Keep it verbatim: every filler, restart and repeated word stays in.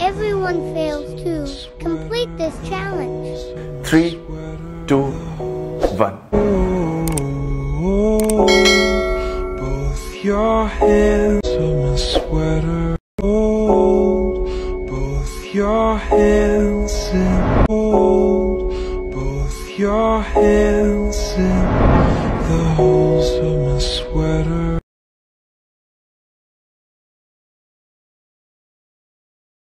Everyone fails to complete this challenge. Three, two, one. Oh, both your hands on my sweater. Hold both your hands and hold both your hands in the hole.